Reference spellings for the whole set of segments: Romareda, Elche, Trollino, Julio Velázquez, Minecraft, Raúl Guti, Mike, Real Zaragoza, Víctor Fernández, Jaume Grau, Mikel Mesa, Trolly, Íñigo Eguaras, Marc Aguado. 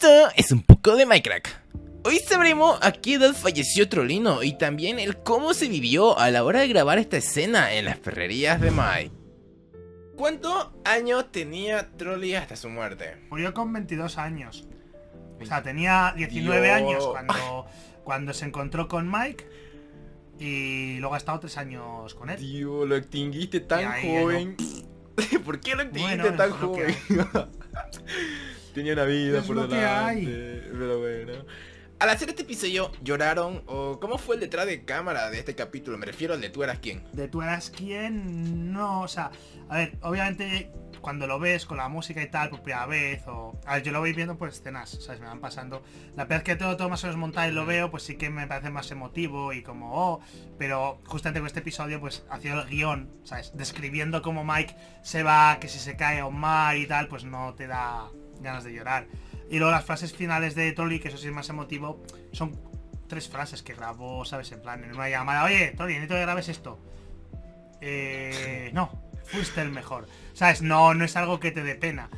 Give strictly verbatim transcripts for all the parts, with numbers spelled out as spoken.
Esto es un poco de Minecraft. Hoy sabremos a qué edad falleció Trollino y también el cómo se vivió a la hora de grabar esta escena en las ferrerías de Mike. ¿Cuántos años tenía Trolly hasta su muerte? Murió con veintidós años. O sea, tenía diecinueve Dios. años cuando, cuando se encontró con Mike. Y luego ha estado tres años con él. Tío, lo extinguiste tan ahí, joven. No. ¿Por qué lo extinguiste bueno, tan joven? Tenía una vida es por lo delante. Que hay. Pero bueno. Al hacer este episodio, ¿lloraron? ¿O cómo fue el detrás de cámara de este capítulo? Me refiero al de tú eras quién. De tú eras quién, no, o sea, a ver, obviamente cuando lo ves con la música y tal por primera vez, o a ver, yo lo voy viendo por escenas, ¿sabes? Me van pasando. La verdad es que todo, todo más o menos montado y lo veo, pues sí que me parece más emotivo y como, oh, pero justamente con este episodio, pues haciendo el guión, ¿sabes? Describiendo cómo Mike se va, que si se cae o mar y tal, pues no te da ganas de llorar. Y luego las frases finales de Trolly, que eso sí es más emotivo, son tres frases que grabó, ¿sabes? En plan, en una llamada, oye, Trolly, necesito que grabes esto. Eh, no, fuiste el mejor. ¿Sabes? No, no es algo que te dé pena.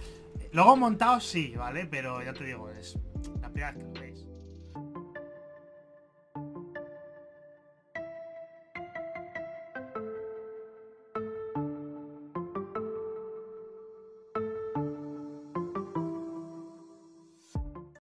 Luego montado sí, ¿vale? Pero ya te digo, es la primera vez que lo veis.